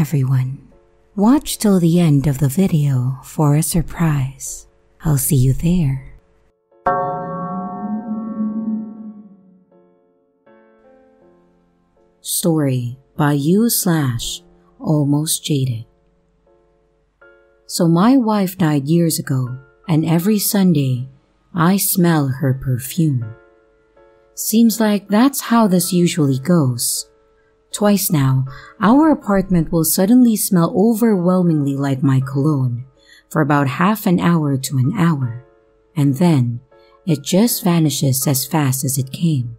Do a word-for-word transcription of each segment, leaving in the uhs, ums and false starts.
everyone. Watch till the end of the video for a surprise. I'll see you there. Story by u/Almost Jaded. So my wife died years ago, and every Sunday I smell her perfume. Seems like that's how this usually goes. Twice now, our apartment will suddenly smell overwhelmingly like my cologne for about half an hour to an hour, and then it just vanishes as fast as it came.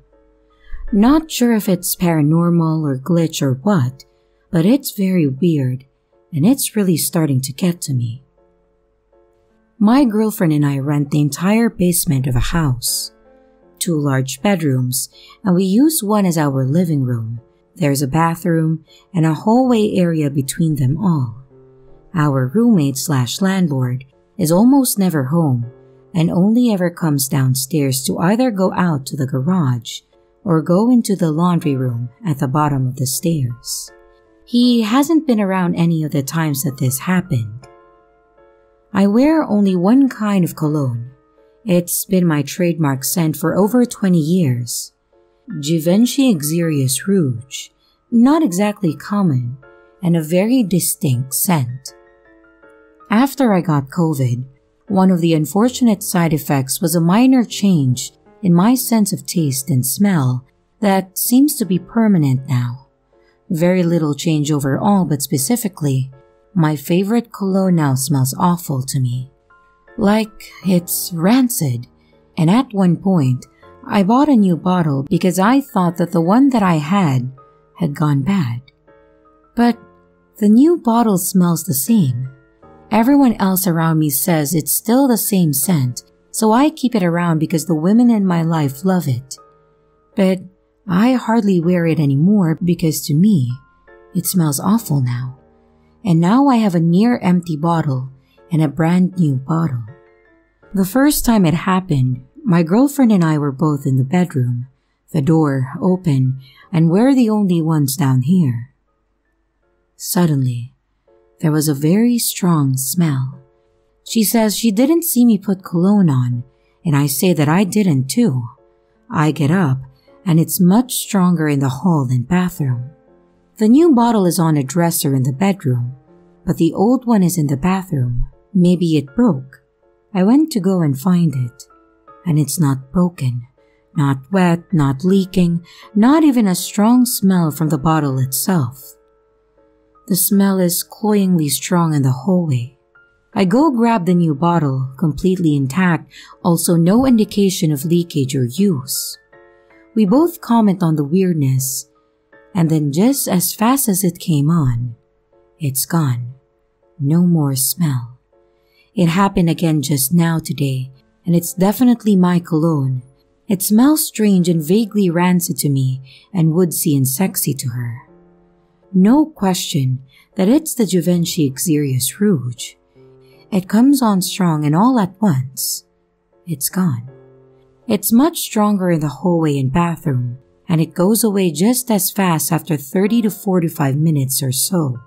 Not sure if it's paranormal or glitch or what, but it's very weird, and it's really starting to get to me. My girlfriend and I rent the entire basement of a house. Two large bedrooms, and we use one as our living room. There's a bathroom and a hallway area between them all. Our roommate slash landlord is almost never home and only ever comes downstairs to either go out to the garage or go into the laundry room at the bottom of the stairs. He hasn't been around any of the times that this happened. I wear only one kind of cologne. It's been my trademark scent for over twenty years. Givenchy Xerius Rouge, not exactly common, and a very distinct scent. After I got COVID, one of the unfortunate side effects was a minor change in my sense of taste and smell that seems to be permanent now. Very little change overall, but specifically, my favorite cologne now smells awful to me. Like it's rancid, and at one point, I bought a new bottle because I thought that the one that I had had gone bad. But the new bottle smells the same. Everyone else around me says it's still the same scent, so I keep it around because the women in my life love it. But I hardly wear it anymore because to me, it smells awful now. And now I have a near-empty bottle and a brand new bottle. The first time it happened, my girlfriend and I were both in the bedroom, the door open, and we're the only ones down here. Suddenly, there was a very strong smell. She says she didn't see me put cologne on, and I say that I didn't too. I get up, and it's much stronger in the hall than bathroom. The new bottle is on a dresser in the bedroom, but the old one is in the bathroom. Maybe it broke. I went to go and find it, and it's not broken, not wet, not leaking, not even a strong smell from the bottle itself. The smell is cloyingly strong in the hallway. I go grab the new bottle, completely intact, also no indication of leakage or use. We both comment on the weirdness, and then just as fast as it came on, it's gone. No more smell. It happened again just now today, and it's definitely my cologne. It smells strange and vaguely rancid to me and woodsy and sexy to her. No question that it's the Givenchy Xerius Rouge. It comes on strong and all at once. It's gone. It's much stronger in the hallway and bathroom, and it goes away just as fast after thirty to forty-five minutes or so.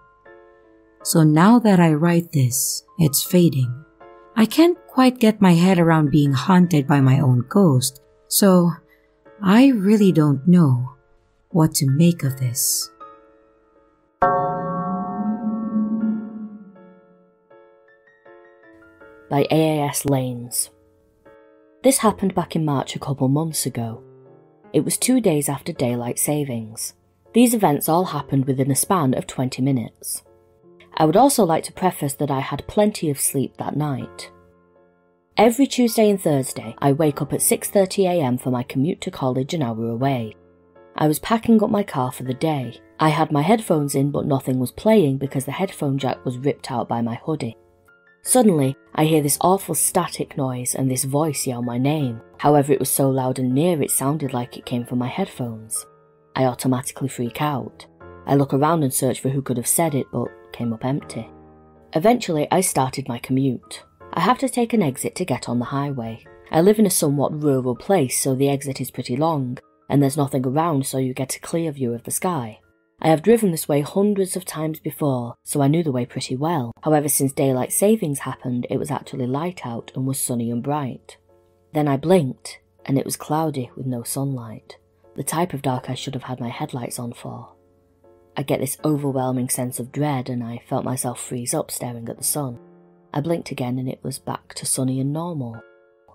So now that I write this, it's fading. I can't quite get my head around being haunted by my own ghost, so I really don't know what to make of this. By A A S Lanes. This happened back in March a couple months ago. It was two days after daylight savings. These events all happened within a span of twenty minutes. I would also like to preface that I had plenty of sleep that night. Every Tuesday and Thursday, I wake up at six thirty a m for my commute to college an hour away. I was packing up my car for the day. I had my headphones in, but nothing was playing because the headphone jack was ripped out by my hoodie. Suddenly, I hear this awful static noise and this voice yell my name. However, it was so loud and near it sounded like it came from my headphones. I automatically freak out. I look around and search for who could have said it, but came up empty. Eventually, I started my commute. I have to take an exit to get on the highway. I live in a somewhat rural place, so the exit is pretty long, and there's nothing around, so you get a clear view of the sky. I have driven this way hundreds of times before, so I knew the way pretty well. However, since daylight savings happened, it was actually light out and was sunny and bright. Then I blinked, and it was cloudy with no sunlight. The type of dark I should have had my headlights on for. I get this overwhelming sense of dread, and I felt myself freeze up staring at the sun. I blinked again and it was back to sunny and normal.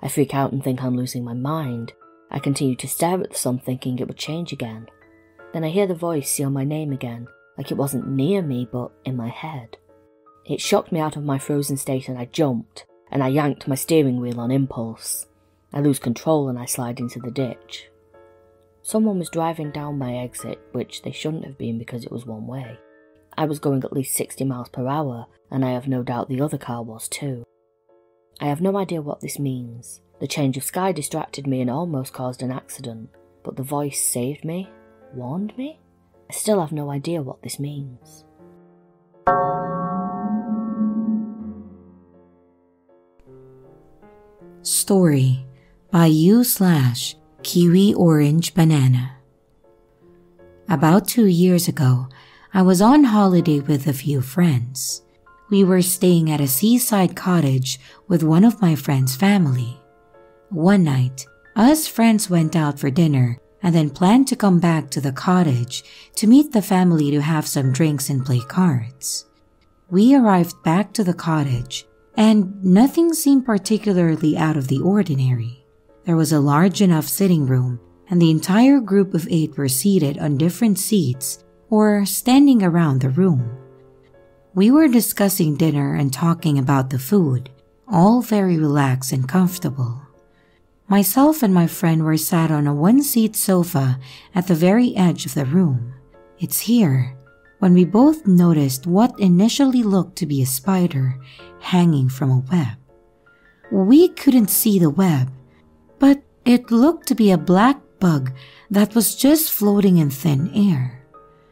I freak out and think I'm losing my mind. I continue to stare at the sun thinking it would change again. Then I hear the voice yell my name again, like it wasn't near me but in my head. It shocked me out of my frozen state and I jumped, and I yanked my steering wheel on impulse. I lose control and I slide into the ditch. Someone was driving down my exit, which they shouldn't have been because it was one way. I was going at least sixty miles per hour, and I have no doubt the other car was too. I have no idea what this means. The change of sky distracted me and almost caused an accident, but the voice saved me, warned me? I still have no idea what this means. Story by u slash Kiwi Orange Banana. About two years ago, I was on holiday with a few friends. We were staying at a seaside cottage with one of my friend's family. One night, us friends went out for dinner and then planned to come back to the cottage to meet the family to have some drinks and play cards. We arrived back to the cottage and nothing seemed particularly out of the ordinary. There was a large enough sitting room, and the entire group of eight were seated on different seats or standing around the room. We were discussing dinner and talking about the food, all very relaxed and comfortable. Myself and my friend were sat on a one-seat sofa at the very edge of the room. It's here when we both noticed what initially looked to be a spider hanging from a web. We couldn't see the web, but it looked to be a black bug that was just floating in thin air.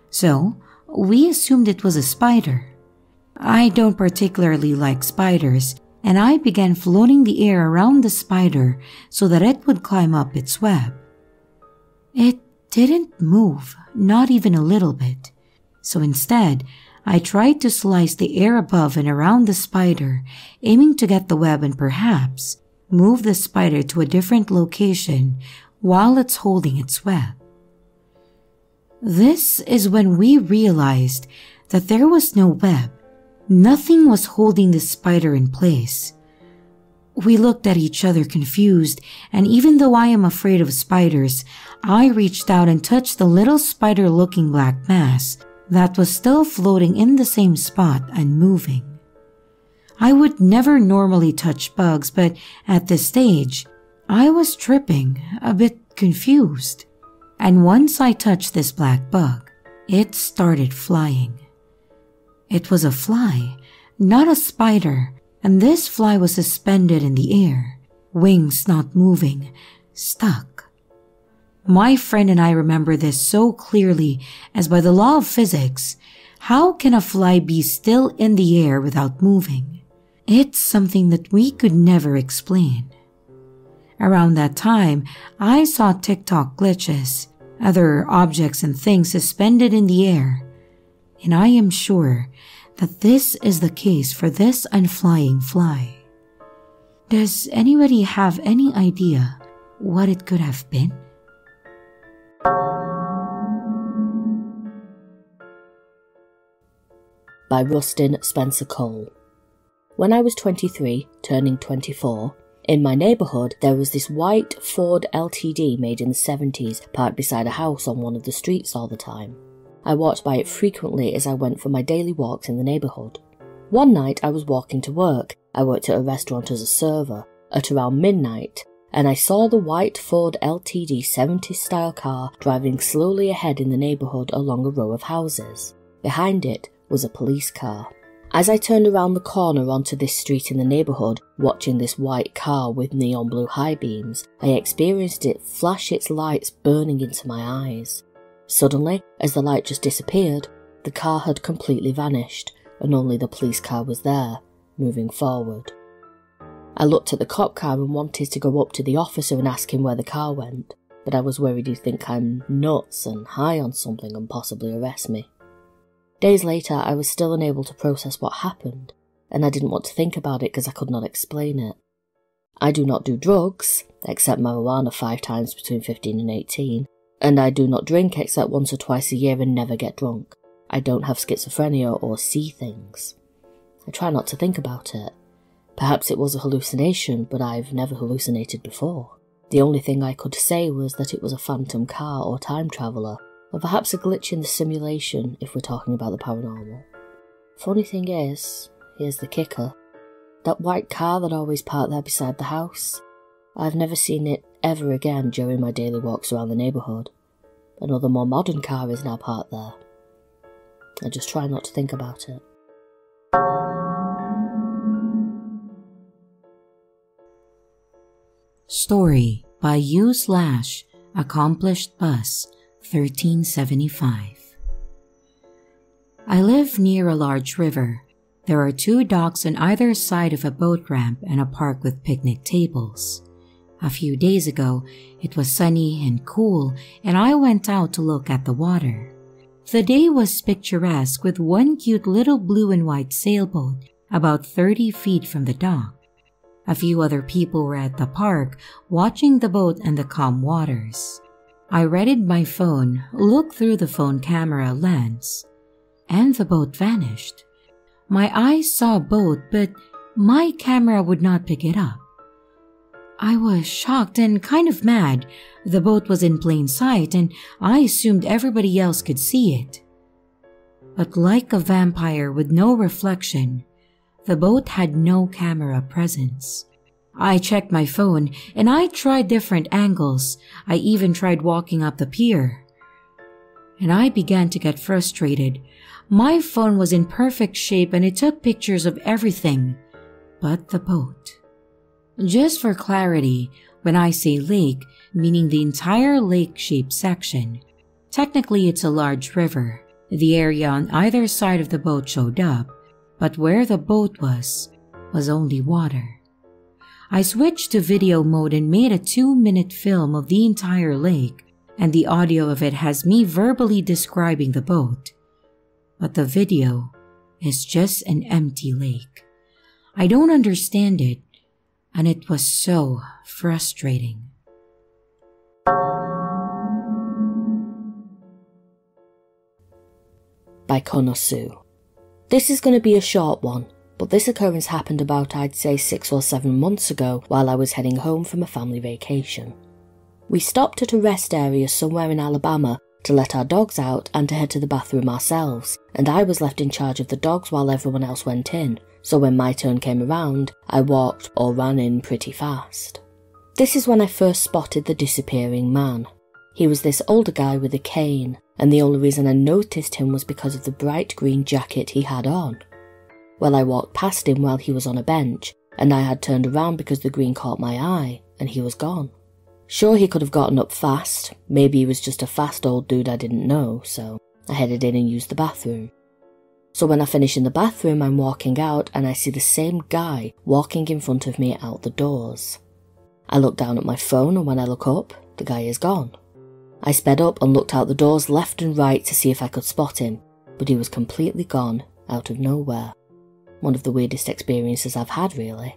So, we assumed it was a spider. I don't particularly like spiders, and I began floating the air around the spider so that it would climb up its web. It didn't move, not even a little bit. So instead, I tried to slice the air above and around the spider, aiming to get the web and perhaps move the spider to a different location while it's holding its web. This is when we realized that there was no web. Nothing was holding the spider in place. We looked at each other confused, and even though I am afraid of spiders, I reached out and touched the little spider-looking black mass that was still floating in the same spot and moving. I would never normally touch bugs, but at this stage, I was tripping, a bit confused. And once I touched this black bug, it started flying. It was a fly, not a spider, and this fly was suspended in the air, wings not moving, stuck. My friend and I remember this so clearly, as by the law of physics, how can a fly be still in the air without moving? It's something that we could never explain. Around that time, I saw TikTok glitches, other objects and things suspended in the air, and I am sure that this is the case for this unflying fly. Does anybody have any idea what it could have been? By Rustin Spencer Cole. When I was twenty-three, turning twenty-four, in my neighbourhood, there was this white Ford L T D made in the seventies parked beside a house on one of the streets all the time. I walked by it frequently as I went for my daily walks in the neighbourhood. One night I was walking to work. I worked at a restaurant as a server, at around midnight, and I saw the white Ford L T D seventies style car driving slowly ahead in the neighbourhood along a row of houses. Behind it was a police car. As I turned around the corner onto this street in the neighbourhood, watching this white car with neon blue high beams, I experienced it flash its lights burning into my eyes. Suddenly, as the light just disappeared, the car had completely vanished, and only the police car was there, moving forward. I looked at the cop car and wanted to go up to the officer and ask him where the car went, but I was worried he'd think I'm nuts and high on something and possibly arrest me. Days later, I was still unable to process what happened, and I didn't want to think about it because I could not explain it. I do not do drugs, except marijuana five times between fifteen and eighteen, and I do not drink except once or twice a year and never get drunk. I don't have schizophrenia or see things. I try not to think about it. Perhaps it was a hallucination, but I've never hallucinated before. The only thing I could say was that it was a phantom car or time traveller, or perhaps a glitch in the simulation if we're talking about the paranormal. Funny thing is, here's the kicker, that white car that always parked there beside the house, I've never seen it ever again during my daily walks around the neighbourhood. Another more modern car is now parked there. I just try not to think about it. Story by u/AccomplishedBus thirteen seventy-five. I live near a large river. There are two docks on either side of a boat ramp and a park with picnic tables. A few days ago, it was sunny and cool, and I went out to look at the water. The day was picturesque with one cute little blue and white sailboat about thirty feet from the dock. A few other people were at the park watching the boat and the calm waters. I readied my phone, looked through the phone camera lens, and the boat vanished. My eyes saw a boat, but my camera would not pick it up. I was shocked and kind of mad. The boat was in plain sight, and I assumed everybody else could see it. But like a vampire with no reflection, the boat had no camera presence. I checked my phone, and I tried different angles. I even tried walking up the pier. And I began to get frustrated. My phone was in perfect shape and it took pictures of everything but the boat. Just for clarity, when I say lake, meaning the entire lake-shaped section. Technically, it's a large river. The area on either side of the boat showed up, but where the boat was, was only water. I switched to video mode and made a two-minute film of the entire lake, and the audio of it has me verbally describing the boat. But the video is just an empty lake. I don't understand it, and it was so frustrating. By Konosu. This is going to be a short one, but this occurrence happened about, I'd say, six or seven months ago while I was heading home from a family vacation. We stopped at a rest area somewhere in Alabama to let our dogs out and to head to the bathroom ourselves, and I was left in charge of the dogs while everyone else went in, so when my turn came around, I walked or ran in pretty fast. This is when I first spotted the disappearing man. He was this older guy with a cane, and the only reason I noticed him was because of the bright green jacket he had on. Well, I walked past him while he was on a bench, and I had turned around because the green caught my eye, and he was gone. Sure, he could have gotten up fast, maybe he was just a fast old dude I didn't know, so I headed in and used the bathroom. So when I finish in the bathroom, I'm walking out and I see the same guy walking in front of me out the doors. I look down at my phone and when I look up, the guy is gone. I sped up and looked out the doors left and right to see if I could spot him, but he was completely gone, out of nowhere. One of the weirdest experiences I've had, really.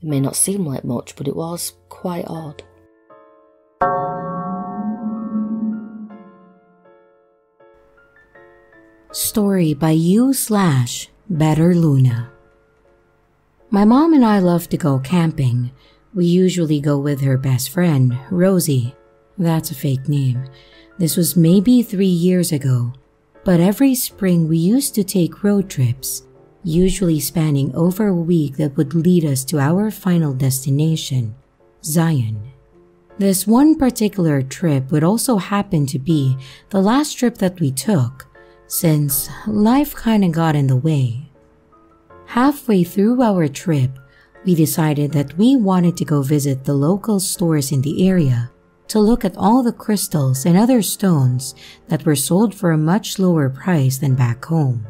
It may not seem like much, but it was quite odd. Story by u/BetterLuna. My mom and I love to go camping. We usually go with her best friend, Rosie. That's a fake name. This was maybe three years ago. But every spring we used to take road trips, usually spanning over a week that would lead us to our final destination, Zion. This one particular trip would also happen to be the last trip that we took, since life kinda got in the way. Halfway through our trip, we decided that we wanted to go visit the local stores in the area to look at all the crystals and other stones that were sold for a much lower price than back home.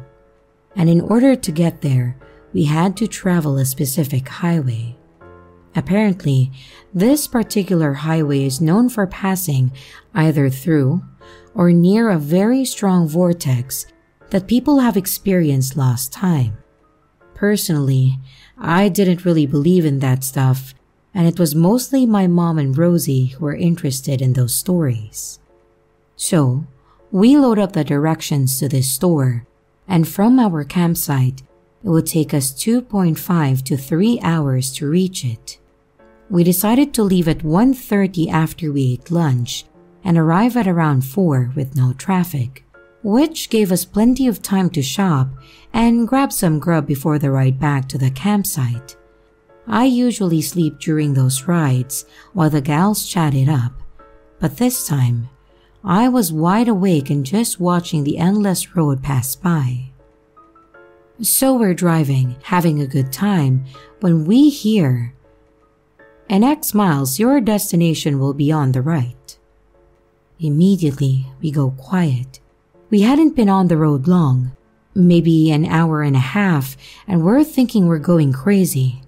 And in order to get there, we had to travel a specific highway. Apparently, this particular highway is known for passing either through or near a very strong vortex that people have experienced last time. Personally, I didn't really believe in that stuff, and it was mostly my mom and Rosie who were interested in those stories. So, we load up the directions to this store, and from our campsite, it would take us two point five to three hours to reach it. We decided to leave at one thirty after we ate lunch and arrive at around four with no traffic, which gave us plenty of time to shop and grab some grub before the ride back to the campsite. I usually sleep during those rides while the gals chat it up, but this time, I was wide awake and just watching the endless road pass by. So we're driving, having a good time, when we hear, "In X miles, your destination will be on the right." Immediately, we go quiet. We hadn't been on the road long, maybe an hour and a half, and we're thinking we're going crazy.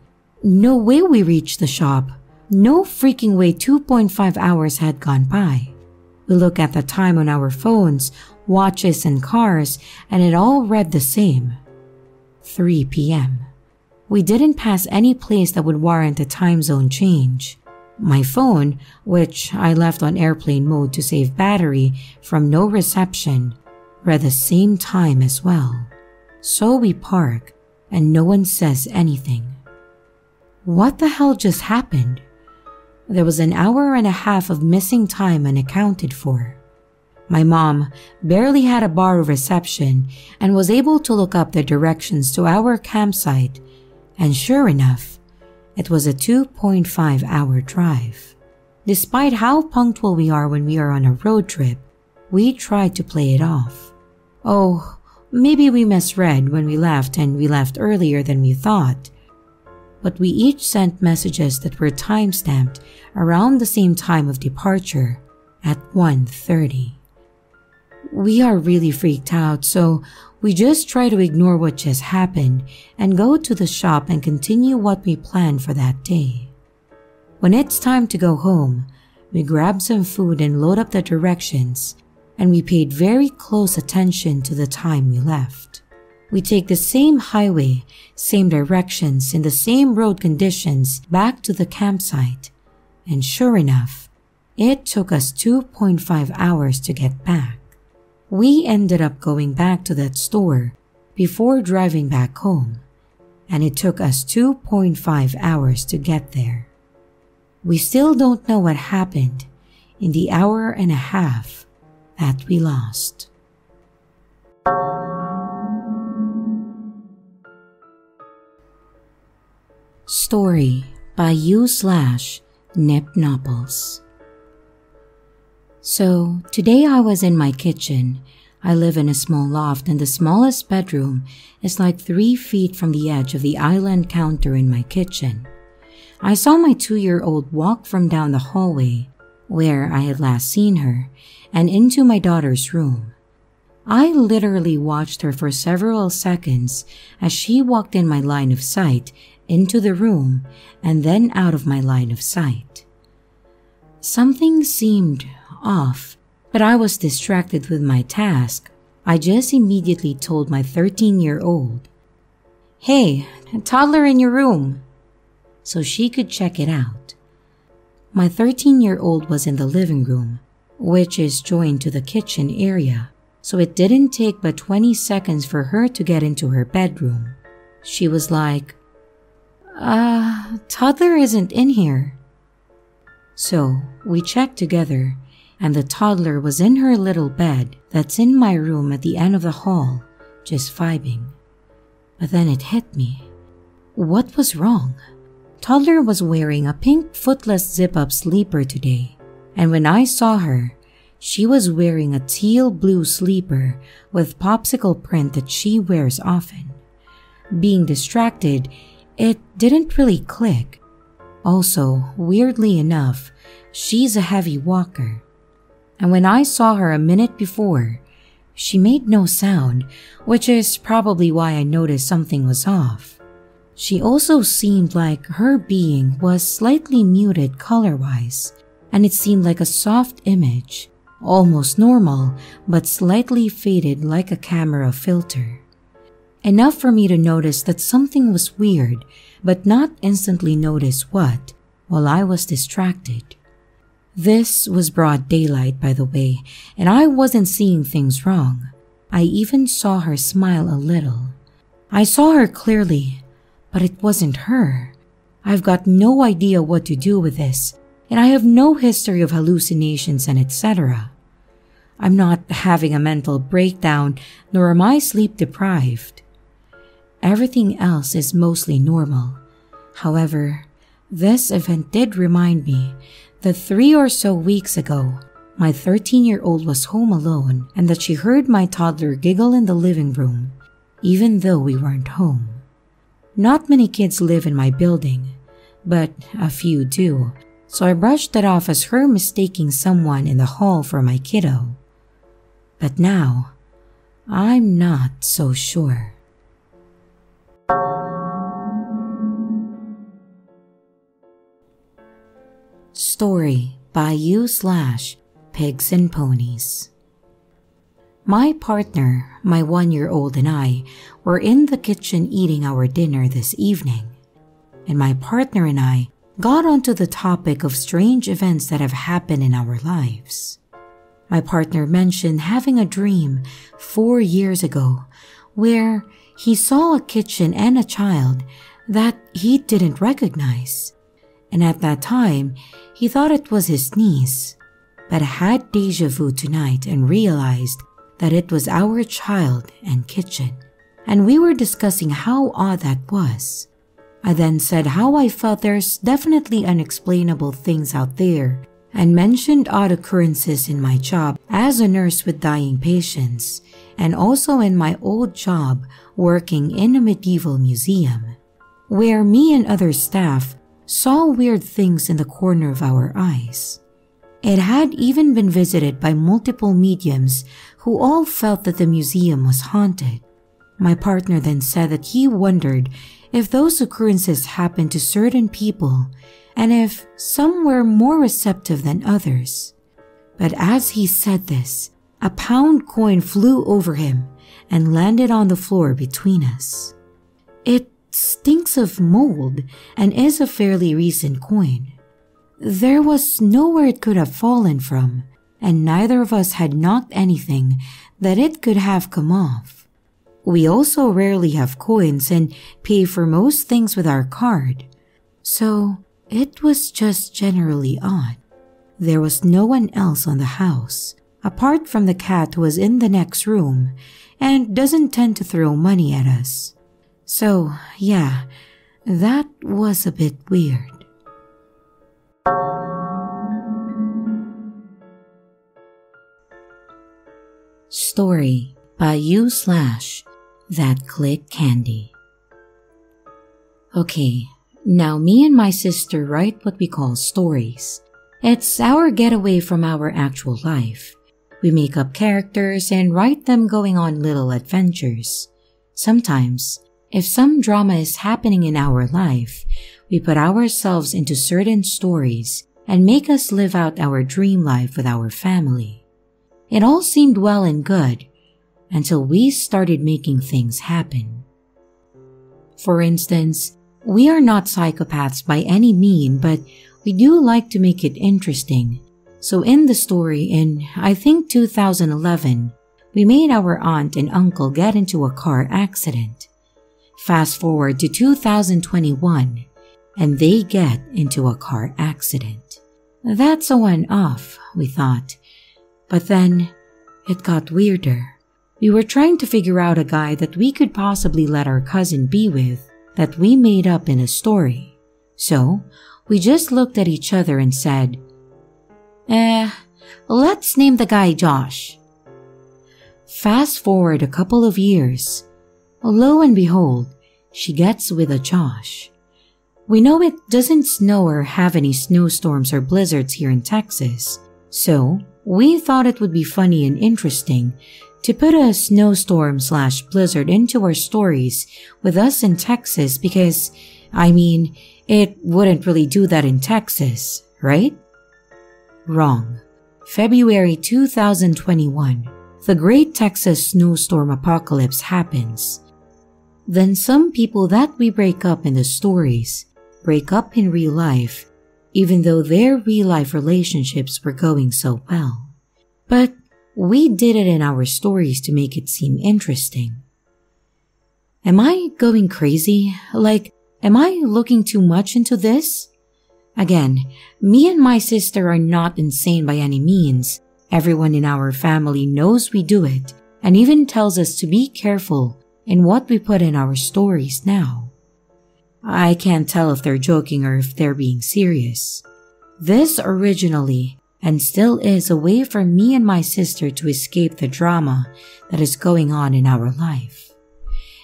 No way we reached the shop. No freaking way two point five hours had gone by. We look at the time on our phones, watches, and cars, and it all read the same. three p m We didn't pass any place that would warrant a time zone change. My phone, which I left on airplane mode to save battery from no reception, read the same time as well. So we park, and no one says anything. What the hell just happened? There was an hour and a half of missing time unaccounted for. My mom barely had a bar of reception and was able to look up the directions to our campsite, and sure enough, it was a two point five hour drive. Despite how punctual we are when we are on a road trip, we tried to play it off. Oh, maybe we misread when we left and we left earlier than we thought. But we each sent messages that were timestamped around the same time of departure at one thirty. We are really freaked out, so we just try to ignore what just happened and go to the shop and continue what we planned for that day. When it's time to go home, we grab some food and load up the directions, and we paid very close attention to the time we left. We take the same highway, same directions, in the same road conditions back to the campsite, and sure enough, it took us two point five hours to get back. We ended up going back to that store before driving back home, and it took us two point five hours to get there. We still don't know what happened in the hour and a half that we lost. Story by u/Nipnopples. So, today I was in my kitchen. I live in a small loft, and the smallest bedroom is like three feet from the edge of the island counter in my kitchen. I saw my two-year-old walk from down the hallway, where I had last seen her, and into my daughter's room. I literally watched her for several seconds as she walked in my line of sight into the room and then out of my line of sight. Something seemed off, but I was distracted with my task. I just immediately told my thirteen-year-old, "Hey, a toddler in your room," so she could check it out. My thirteen-year-old was in the living room, which is joined to the kitchen area, so it didn't take but twenty seconds for her to get into her bedroom. She was like, "Uh, toddler isn't in here." So we checked together, and the toddler was in her little bed that's in my room at the end of the hall, just vibing. But then it hit me. What was wrong? Toddler was wearing a pink footless zip-up sleeper today, and when I saw her, she was wearing a teal-blue sleeper with popsicle print that she wears often. Being distracted, it didn't really click. Also, weirdly enough, she's a heavy walker. And when I saw her a minute before, she made no sound, which is probably why I noticed something was off. She also seemed like her being was slightly muted color-wise, and it seemed like a soft image, almost normal but slightly faded like a camera filter. Enough for me to notice that something was weird but not instantly notice what, while I was distracted. This was broad daylight, by the way, and I wasn't seeing things wrong. I even saw her smile a little. I saw her clearly, but it wasn't her. I've got no idea what to do with this, and I have no history of hallucinations and et cetera. I'm not having a mental breakdown, nor am I sleep deprived. Everything else is mostly normal. However, this event did remind me that three or so weeks ago, my thirteen-year-old was home alone and that she heard my toddler giggle in the living room, even though we weren't home. Not many kids live in my building, but a few do, so I brushed that off as her mistaking someone in the hall for my kiddo. But now, I'm not so sure. Story by u slash Pigs and Ponies. My partner, my one-year-old, and I were in the kitchen eating our dinner this evening, and my partner and I got onto the topic of strange events that have happened in our lives. My partner mentioned having a dream four years ago where he saw a kitchen and a child that he didn't recognize, and at that time he thought it was his niece, but had deja vu tonight and realized that it was our child and kitchen, and we were discussing how odd that was. I then said how I felt there's definitely unexplainable things out there and mentioned odd occurrences in my job as a nurse with dying patients and also in my old job working in a medieval museum where me and other staff saw weird things in the corner of our eyes. It had even been visited by multiple mediums who all felt that the museum was haunted. My partner then said that he wondered if those occurrences happen to certain people and if some were more receptive than others. But as he said this, a pound coin flew over him and landed on the floor between us. It stinks of mold and is a fairly recent coin. There was nowhere it could have fallen from, and neither of us had knocked anything that it could have come off. We also rarely have coins and pay for most things with our card, so it was just generally odd. There was no one else on the house, apart from the cat who was in the next room and doesn't tend to throw money at us. So yeah, that was a bit weird. Story by u slash That Click Candy. Okay, now me and my sister write what we call stories. It's our getaway from our actual life. We make up characters and write them going on little adventures. Sometimes, if some drama is happening in our life, we put ourselves into certain stories and make us live out our dream life with our family. It all seemed well and good until we started making things happen. For instance, we are not psychopaths by any means, but we do like to make it interesting. So in the story in, I think, two thousand eleven, we made our aunt and uncle get into a car accident. Fast forward to two thousand twenty-one, and they get into a car accident. That's a one-off, we thought. But then, it got weirder. We were trying to figure out a guy that we could possibly let our cousin be with that we made up in a story. So, we just looked at each other and said, Eh, let's name the guy Josh. Fast forward a couple of years. Lo and behold, she gets with a Josh. We know it doesn't snow or have any snowstorms or blizzards here in Texas, so we thought it would be funny and interesting to put a snowstorm slash blizzard into our stories with us in Texas because, I mean, it wouldn't really do that in Texas, right? Wrong. February two thousand twenty-one, the Great Texas Snowstorm Apocalypse happens. Then some people that we break up in the stories break up in real life, even though their real life relationships were going so well. But we did it in our stories to make it seem interesting. Am I going crazy? Like, am I looking too much into this? Again, me and my sister are not insane by any means. Everyone in our family knows we do it and even tells us to be careful in what we put in our stories now. I can't tell if they're joking or if they're being serious. This originally and still is a way for me and my sister to escape the drama that is going on in our life.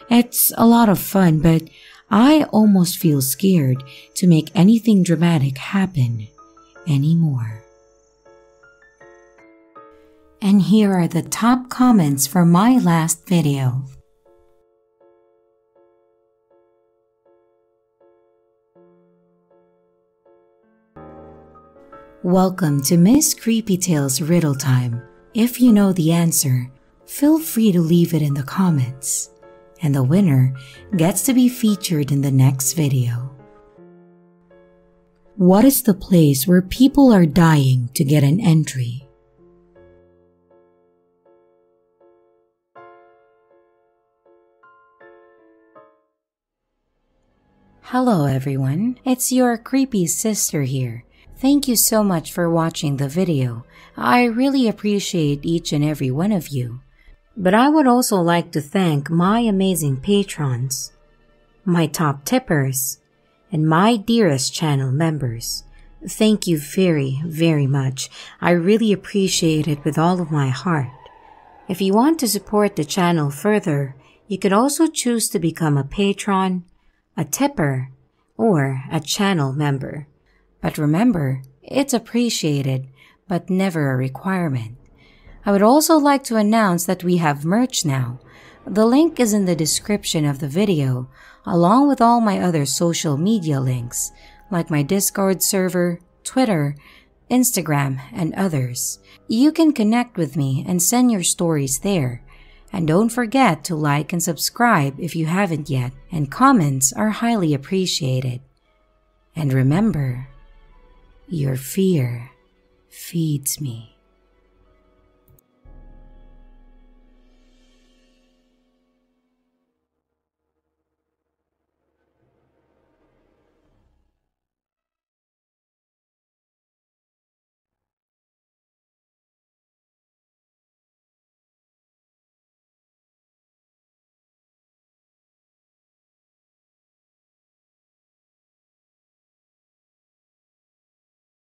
It's a lot of fun, but I almost feel scared to make anything dramatic happen anymore. And here are the top comments for my last video. Welcome to Miss Creepy Tales Riddle Time. If you know the answer, feel free to leave it in the comments. And the winner gets to be featured in the next video. What is the place where people are dying to get an entry? Hello everyone, it's your creepy sister here. Thank you so much for watching the video. I really appreciate each and every one of you. But I would also like to thank my amazing patrons, my top tippers, and my dearest channel members. Thank you very, very much. I really appreciate it with all of my heart. If you want to support the channel further, you could also choose to become a patron, a tipper, or a channel member. But remember, it's appreciated, but never a requirement. I would also like to announce that we have merch now. The link is in the description of the video, along with all my other social media links, like my Discord server, Twitter, Instagram, and others. You can connect with me and send your stories there. And don't forget to like and subscribe if you haven't yet, and comments are highly appreciated. And remember, your fear feeds me.